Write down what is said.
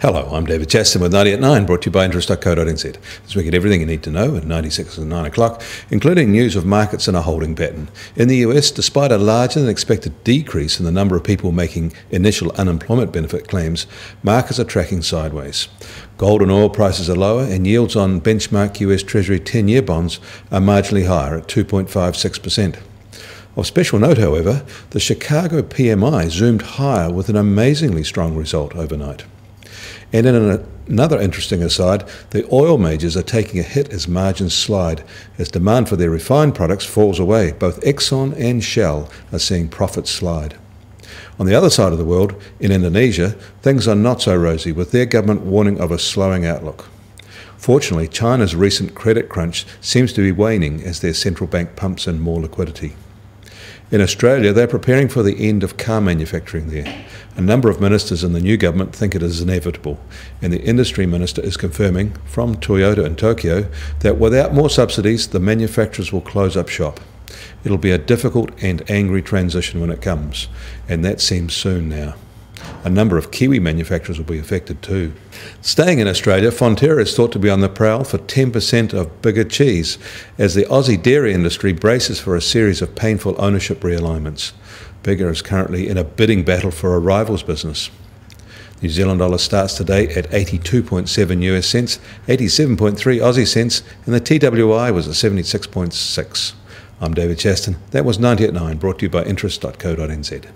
Hello, I'm David Chaston with 90 at 9, brought to you by interest.co.nz. This week at everything you need to know at 96 and 9 o'clock, including news of markets in a holding pattern. In the US, despite a larger than expected decrease in the number of people making initial unemployment benefit claims, markets are tracking sideways. Gold and oil prices are lower and yields on benchmark US Treasury 10-year bonds are marginally higher at 2.56%. Of special note, however, the Chicago PMI zoomed higher with an amazingly strong result overnight. And in another interesting aside, the oil majors are taking a hit as margins slide, as demand for their refined products falls away. Both Exxon and Shell are seeing profits slide. On the other side of the world, in Indonesia, things are not so rosy, with their government warning of a slowing outlook. Fortunately, China's recent credit crunch seems to be waning as their central bank pumps in more liquidity. In Australia, they're preparing for the end of car manufacturing there. A number of ministers in the new government think it is inevitable, and the industry minister is confirming, from Toyota in Tokyo, that without more subsidies, the manufacturers will close up shop. It'll be a difficult and angry transition when it comes, and that seems soon now. A number of Kiwi manufacturers will be affected too. Staying in Australia, Fonterra is thought to be on the prowl for 10% of Bega Cheese as the Aussie dairy industry braces for a series of painful ownership realignments. Bega is currently in a bidding battle for a rivals business. New Zealand dollar starts today at 82.7 US cents, 87.3 Aussie cents, and the TWI was at 76.6. I'm David Chaston. That was 90 at 9, brought to you by interest.co.nz.